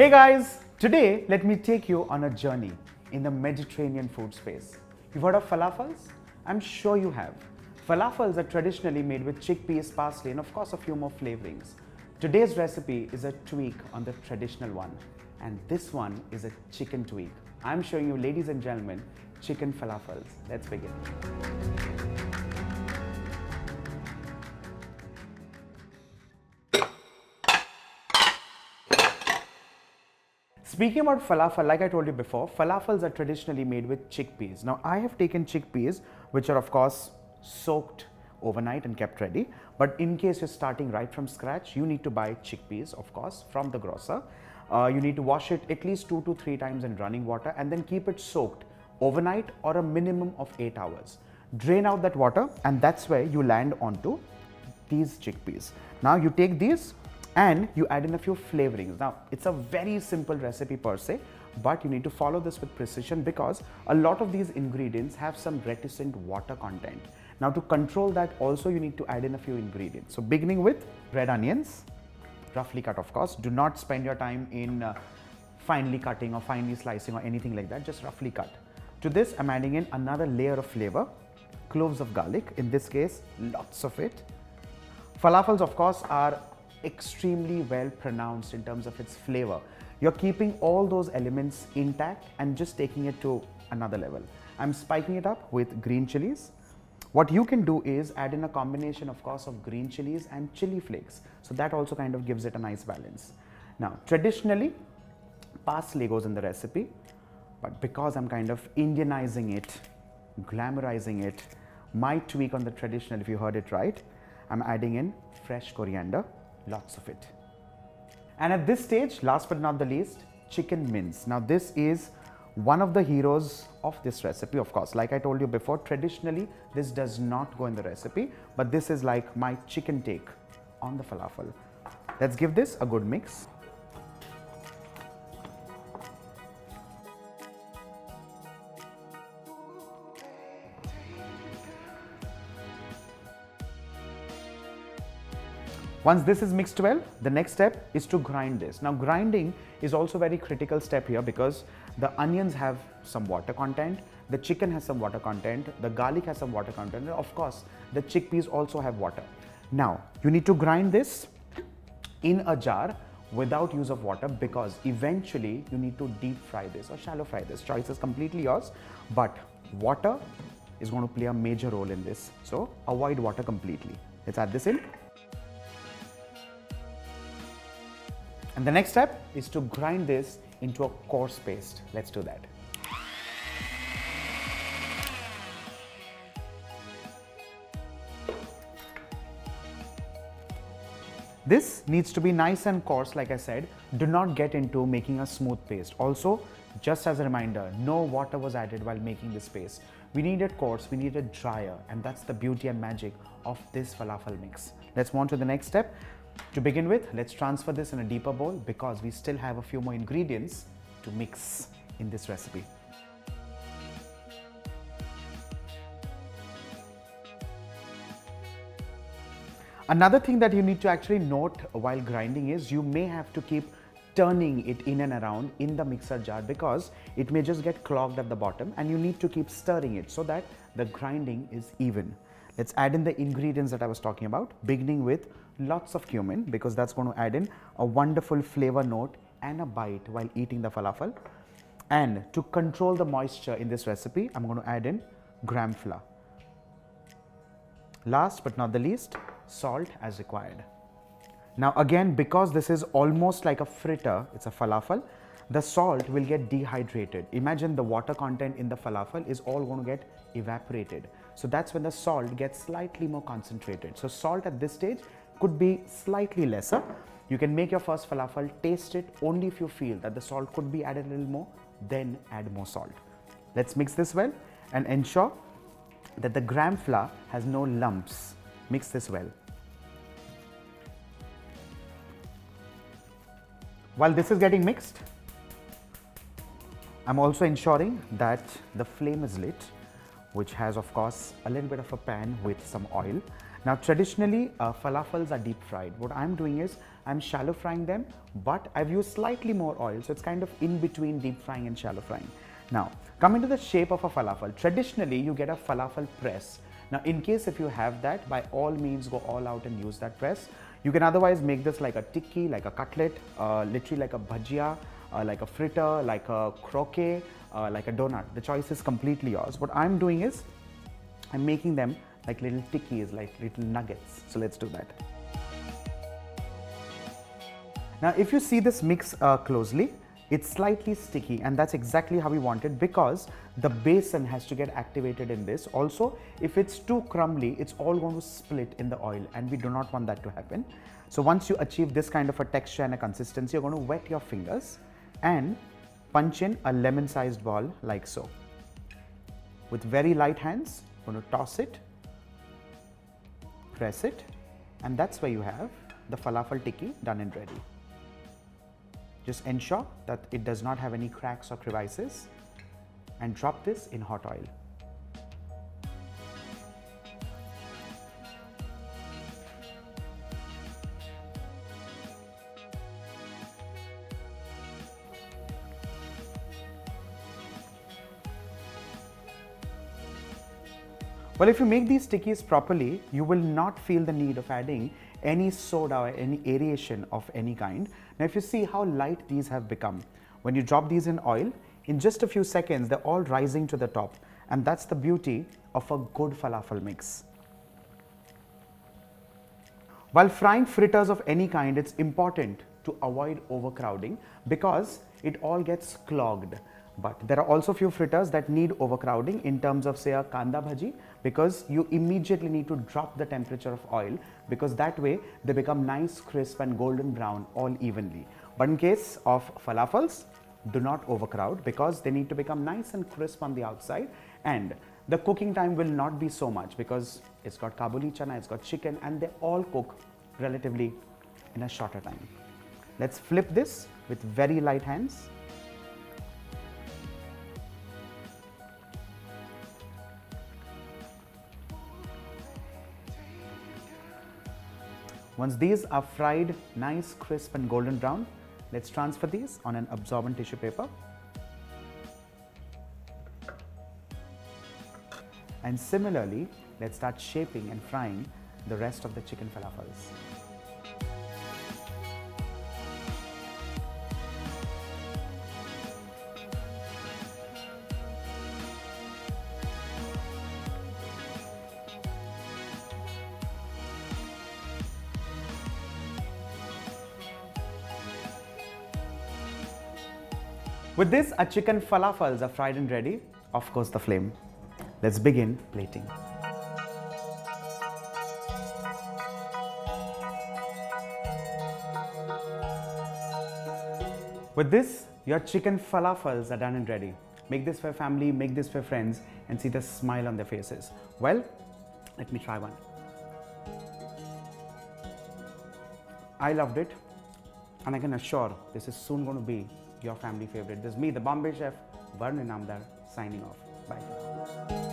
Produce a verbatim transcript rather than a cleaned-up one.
Hey guys, today let me take you on a journey in the Mediterranean food space. You've heard of falafels? I'm sure you have. Falafels are traditionally made with chickpeas, parsley and of course a few more flavorings. Today's recipe is a tweak on the traditional one, and this one is a chicken tweak. I'm showing you, ladies and gentlemen, chicken falafels. Let's begin. Speaking about falafel, like I told you before, falafels are traditionally made with chickpeas. Now, I have taken chickpeas, which are of course soaked overnight and kept ready. But in case you're starting right from scratch, you need to buy chickpeas, of course, from the grocer. Uh, you need to wash it at least two to three times in running water and then keep it soaked overnight or a minimum of eight hours. Drain out that water, and that's where you land onto these chickpeas. Now, you take these and you add in a few flavorings. Now, it's a very simple recipe per se, but you need to follow this with precision because a lot of these ingredients have some reticent water content. Now, to control that also, you need to add in a few ingredients. So, beginning with red onions, roughly cut of course. Do not spend your time in uh, finely cutting or finely slicing or anything like that, just roughly cut. To this, I'm adding in another layer of flavor, cloves of garlic, in this case, lots of it. Falafels, of course, are extremely well pronounced in terms of its flavor. You're keeping all those elements intact and just taking it to another level. I'm spiking it up with green chilies. What you can do is add in a combination, of course, of green chilies and chili flakes. So that also kind of gives it a nice balance. Now, traditionally, parsley goes in the recipe, but because I'm kind of Indianizing it, glamorizing it, my tweak on the traditional, if you heard it right, I'm adding in fresh coriander, lots of it. And at this stage, last but not the least, chicken mince. Now, this is one of the heroes of this recipe, of course. Like I told you before, traditionally, this does not go in the recipe, but this is like my chicken take on the falafel. Let's give this a good mix. Once this is mixed well, the next step is to grind this. Now, grinding is also a very critical step here because the onions have some water content, the chicken has some water content, the garlic has some water content, and of course, the chickpeas also have water. Now, you need to grind this in a jar without use of water because eventually you need to deep fry this or shallow fry this. Choice is completely yours, but water is going to play a major role in this. So, avoid water completely. Let's add this in. And the next step is to grind this into a coarse paste. Let's do that. This needs to be nice and coarse, like I said. Do not get into making a smooth paste. Also, just as a reminder, no water was added while making this paste. We need it coarse, we need it drier, and that's the beauty and magic of this falafel mix. Let's move on to the next step. To begin with, let's transfer this in a deeper bowl because we still have a few more ingredients to mix in this recipe. Another thing that you need to actually note while grinding is you may have to keep turning it in and around in the mixer jar because it may just get clogged at the bottom, and you need to keep stirring it so that the grinding is even. Let's add in the ingredients that I was talking about, beginning with lots of cumin because that's going to add in a wonderful flavor note and a bite while eating the falafel. And to control the moisture in this recipe, I'm going to add in gram flour. Last but not the least, salt as required. Now again, because this is almost like a fritter, it's a falafel, the salt will get dehydrated. Imagine the water content in the falafel is all going to get evaporated. So that's when the salt gets slightly more concentrated. So salt at this stage could be slightly lesser. You can make your first falafel, taste it only if you feel that the salt could be added a little more, then add more salt. Let's mix this well and ensure that the gram flour has no lumps. Mix this well. While this is getting mixed, I'm also ensuring that the flame is lit, which has of course a little bit of a pan with some oil, Now traditionally, uh, falafels are deep fried. What I'm doing is, I'm shallow frying them, but I've used slightly more oil, so it's kind of in between deep frying and shallow frying. Now, coming to the shape of a falafel, traditionally you get a falafel press. Now in case if you have that, by all means go all out and use that press. You can otherwise make this like a tikki, like a cutlet, uh, literally like a bhajia, uh, like a fritter, like a croquet, uh, like a donut. The choice is completely yours. What I'm doing is, I'm making them like little tikkis, like little nuggets. So let's do that. Now if you see this mix uh, closely, it's slightly sticky, and that's exactly how we want it, because the basin has to get activated in this. Also, if it's too crumbly, it's all going to split in the oil, and we do not want that to happen. So once you achieve this kind of a texture and a consistency, you're going to wet your fingers and punch in a lemon-sized ball like so. With very light hands, you're going to toss it, press it, and that's where you have the falafel tikki done and ready. Just ensure that it does not have any cracks or crevices, and drop this in hot oil. Well, if you make these tikkis properly, you will not feel the need of adding any soda or any aeration of any kind. Now if you see how light these have become, when you drop these in oil, in just a few seconds they're all rising to the top, and that's the beauty of a good falafel mix. While frying fritters of any kind, it's important to avoid overcrowding because it all gets clogged. But there are also few fritters that need overcrowding in terms of, say, a kanda bhaji, because you immediately need to drop the temperature of oil, because that way they become nice, crisp and golden brown all evenly. But in case of falafels, do not overcrowd, because they need to become nice and crisp on the outside, and the cooking time will not be so much because it's got kabuli chana, it's got chicken, and they all cook relatively in a shorter time. Let's flip this with very light hands. Once these are fried nice, crisp and golden brown, let's transfer these on an absorbent tissue paper and similarly let's start shaping and frying the rest of the chicken falafels. With this, our chicken falafels are fried and ready. Of course, the flame. Let's begin plating. With this, your chicken falafels are done and ready. Make this for family, make this for friends, and see the smile on their faces. Well, let me try one. I loved it, and I can assure this is soon going to be your family favorite. This is me, the Bombay Chef, Varun Inamdar, signing off. Bye.